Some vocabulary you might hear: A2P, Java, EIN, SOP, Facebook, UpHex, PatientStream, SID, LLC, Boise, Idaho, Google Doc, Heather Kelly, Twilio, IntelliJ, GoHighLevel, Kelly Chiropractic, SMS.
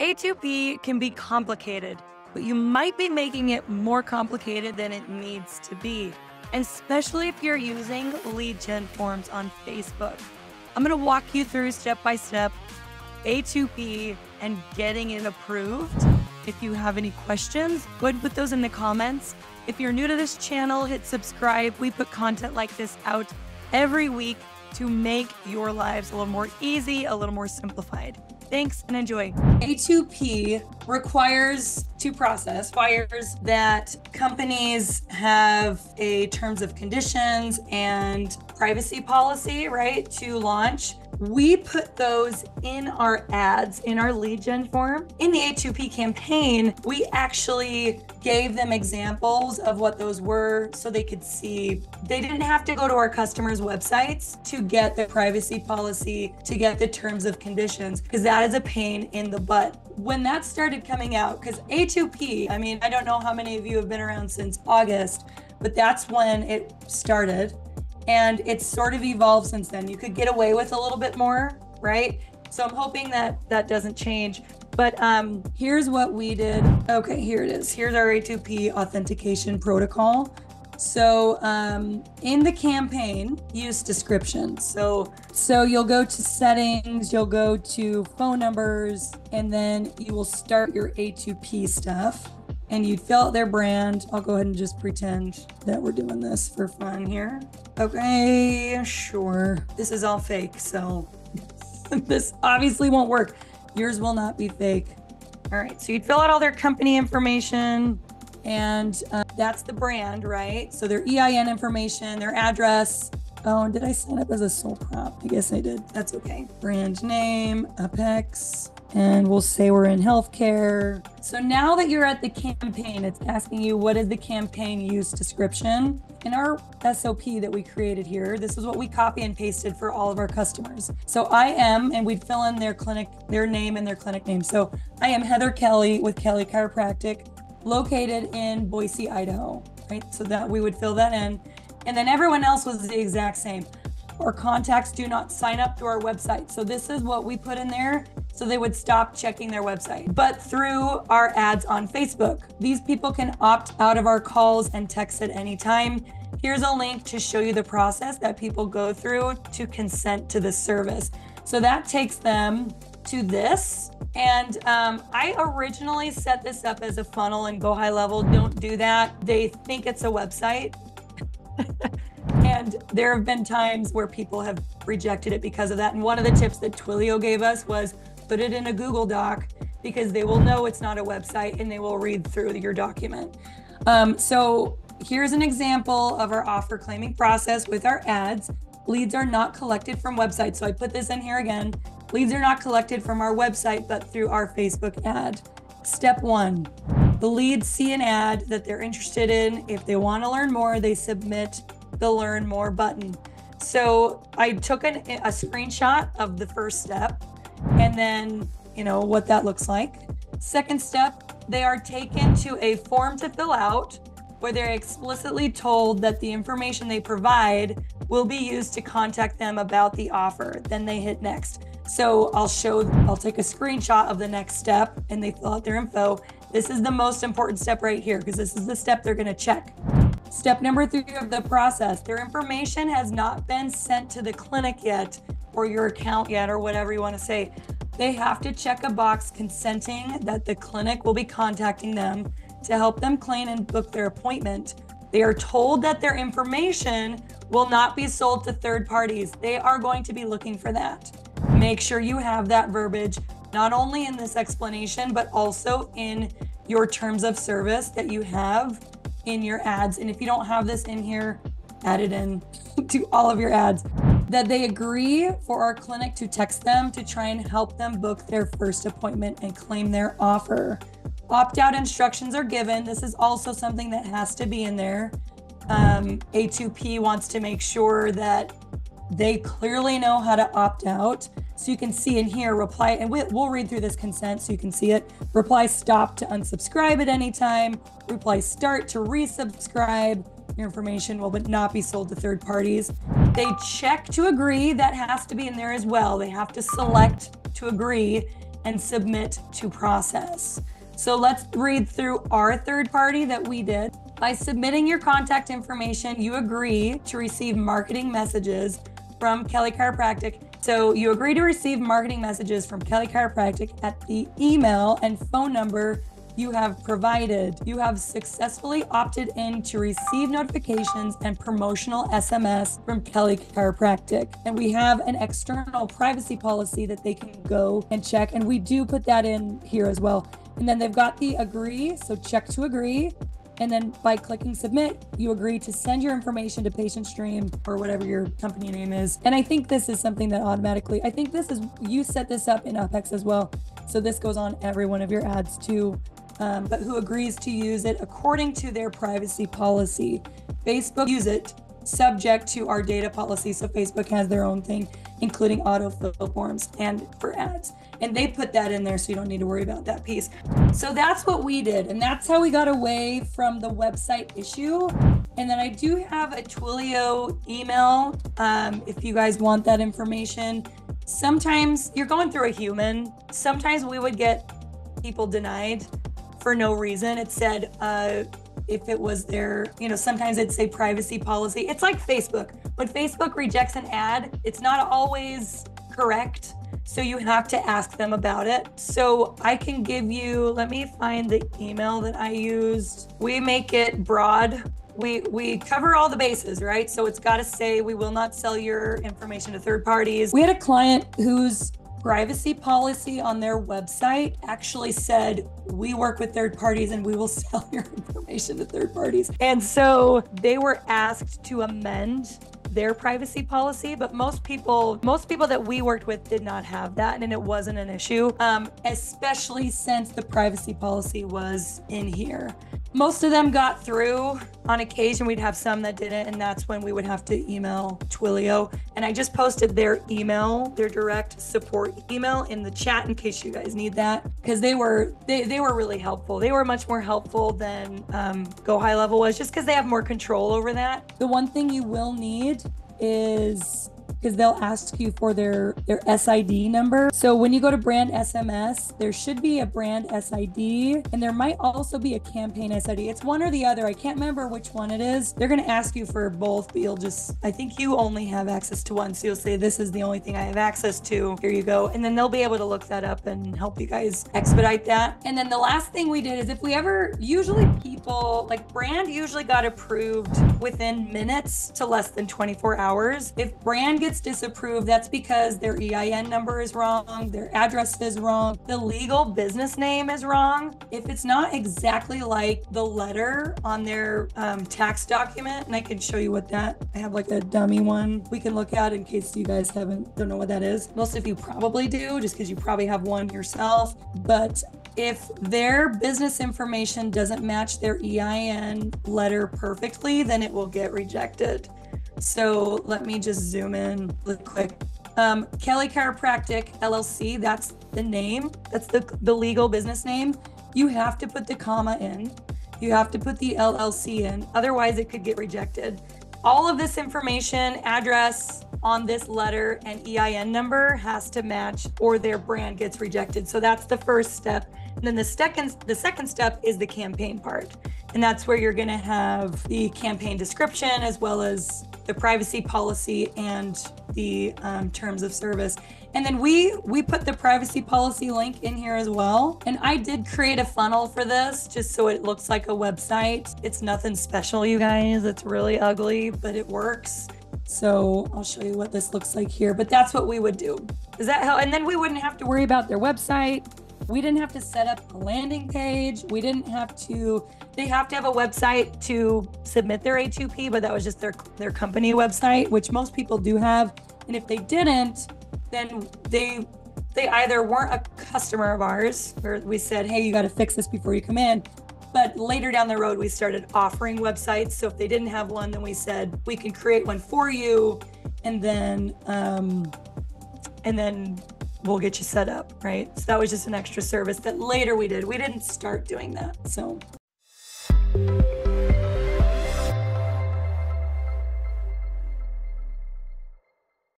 A2P can be complicated, but you might be making it more complicated than it needs to be, and especially if you're using lead gen forms on Facebook. I'm gonna walk you through step-by-step A2P and getting it approved. If you have any questions, go ahead and put those in the comments. If you're new to this channel, hit subscribe. We put content like this out every week to make your lives a little more easy, a little more simplified. Thanks and enjoy. A2P requires to process, requires that companies have a terms of conditions and privacy policy, right, to launch. We put those in our ads, in our lead gen form. In the A2P campaign, we actually gave them examples of what those were so they could see. They didn't have to go to our customers' websites to get the privacy policy, to get the terms of conditions, because that is a pain in the butt. When that started coming out, because A2P, I mean, I don't know how many of you have been around since August, but that's when it started. And it's sort of evolved since then. You could get away with a little bit more, right? So I'm hoping that that doesn't change. But here's what we did. Okay, here it is. Here's our A2P authentication protocol. So in the campaign, use description. So you'll go to settings, you'll go to phone numbers, and then you will start your A2P stuff. And you'd fill out their brand. I'll go ahead and just pretend that we're doing this for fun here. Okay, sure. This is all fake, so this obviously won't work. Yours will not be fake. All right, so you'd fill out all their company information, and that's the brand, right? So their EIN information, their address. Oh, and did I sign up as a sole prop? I guess I did. That's okay. Brand name, UpHex. And we'll say we're in healthcare. So now that you're at the campaign, it's asking you, what is the campaign use description? In our SOP that we created here, this is what we copy and pasted for all of our customers. So I am, and we'd fill in their clinic, their name and their clinic name. So I am Heather Kelly with Kelly Chiropractic, located in Boise, Idaho, right? So that we would fill that in. And then everyone else was the exact same. Our contacts do not sign up through our website. So this is what we put in there. So they would stop checking their website. But through our ads on Facebook, these people can opt out of our calls and texts at any time. Here's a link to show you the process that people go through to consent to the service. So that takes them to this. And I originally set this up as a funnel in GoHighLevel. Don't do that. They think it's a website. And there have been times where people have rejected it because of that. And one of the tips that Twilio gave us was, put it in a Google Doc because they will know it's not a website and they will read through your document. So here's an example of our offer claiming process with our ads. Leads are not collected from websites. So I put this in here again. Leads are not collected from our website, but through our Facebook ad. Step one, the leads see an ad that they're interested in. If they want to learn more, they submit the learn more button. So I took a screenshot of the first step. And then, you know, what that looks like. Second step, they are taken to a form to fill out where they're explicitly told that the information they provide will be used to contact them about the offer. Then they hit next. So I'll take a screenshot of the next step and they fill out their info. This is the most important step right here because this is the step they're going to check. Step number 3 of the process, their information has not been sent to the clinic yet, or your account yet, or whatever you want to say. They have to check a box consenting that the clinic will be contacting them to help them claim and book their appointment. They are told that their information will not be sold to third parties. They are going to be looking for that. Make sure you have that verbiage, not only in this explanation, but also in your terms of service that you have in your ads. And if you don't have this in here, add it in to all of your ads. That they agree for our clinic to text them to try and help them book their first appointment and claim their offer. Opt-out instructions are given. This is also something that has to be in there. A2P wants to make sure that they clearly know how to opt out. So you can see in here, reply, and we'll read through this consent so you can see it. Reply stop to unsubscribe at any time. Reply start to resubscribe. Your information will not be sold to third parties. They check to agree, that has to be in there as well. They have to select to agree. and submit to process. So let's read through our third party that we did. By submitting your contact information, you agree to receive marketing messages from Kelly Chiropractic. So you agree to receive marketing messages from Kelly Chiropractic at the email and phone number you have provided. You have successfully opted in to receive notifications and promotional SMS from Kelly Chiropractic. And we have an external privacy policy that they can go and check. And we do put that in here as well. And then they've got the agree, so check to agree. And then by clicking submit, you agree to send your information to PatientStream or whatever your company name is. And I think this is something that automatically, I think this is, you set this up in UpHex as well. So this goes on every one of your ads too. But who agrees to use it according to their privacy policy. Facebook use it subject to our data policy. So Facebook has their own thing, including autofill forms and for ads. And they put that in there, so you don't need to worry about that piece. So that's what we did. And that's how we got away from the website issue. And then I do have a Twilio email if you guys want that information. Sometimes you're going through a human. Sometimes we would get people denied for no reason. It said if it was their, you know, sometimes it'd say privacy policy. It's like Facebook. When Facebook rejects an ad, it's not always correct. So you have to ask them about it. So I can give you, let me find the email that I used. We make it broad. We cover all the bases, right? So it's got to say, we will not sell your information to third parties. We had a client whose privacy policy on their website actually said, we work with third parties and we will sell your information to third parties. And so they were asked to amend their privacy policy, but most people that we worked with did not have that, and it wasn't an issue, especially since the privacy policy was in here. Most of them got through. On occasion, we'd have some that didn't, and that's when we would have to email Twilio. And I just posted their email, their direct support email in the chat in case you guys need that, because they were really helpful. They were much more helpful than GoHighLevel was, just because they have more control over that. The one thing you will need is, because they'll ask you for their SID number. So when you go to brand SMS, there should be a brand SID, and there might also be a campaign SID. It's one or the other. I can't remember which one it is. They're going to ask you for both, but you'll just, I think you only have access to one. So you'll say, this is the only thing I have access to. Here you go. And then they'll be able to look that up and help you guys expedite that. And then the last thing we did is if we ever, usually people, like brand usually got approved within minutes to less than 24 hours. If brand gets disapproved, that's because their EIN number is wrong, their address is wrong, the legal business name is wrong. If it's not exactly like the letter on their tax document, and I can show you what that, I have like a dummy one we can look at in case you guys don't know what that is. Most of you probably do, just because you probably have one yourself, but if their business information doesn't match their EIN letter perfectly, then it will get rejected. So let me just zoom in really quick. Kelly Chiropractic LLC, that's the name. That's the legal business name. You have to put the comma in. You have to put the LLC in. Otherwise, it could get rejected. All of this information, address on this letter and EIN number has to match or their brand gets rejected. So that's the first step. And then the second step is the campaign part. And that's where you're going to have the campaign description as well as the privacy policy and the terms of service. And then we put the privacy policy link in here as well. And I did create a funnel for this just so it looks like a website. It's nothing special, you guys. It's really ugly, but it works. So I'll show you what this looks like here, but that's what we would do. Is that how? And then we wouldn't have to worry about their website. We didn't have to set up a landing page. We didn't have to, they have to have a website to submit their A2P, but that was just their company website, which most people do have. And if they didn't, then they either weren't a customer of ours, or we said, hey, you got to fix this before you come in. But later down the road, we started offering websites. So if they didn't have one, then we said, we can create one for you. And then we'll get you set up, right? So that was just an extra service that later we did. We didn't start doing that, so.